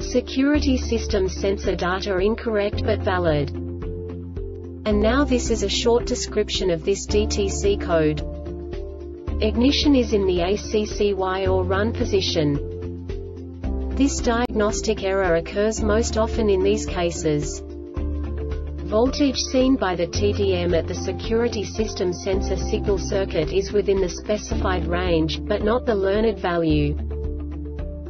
security system sensor data incorrect but valid. And now this is a short description of this DTC code. Ignition is in the ACCY or RUN position. This diagnostic error occurs most often in these cases. Voltage seen by the TDM at the security system sensor signal circuit is within the specified range, but not the learned value.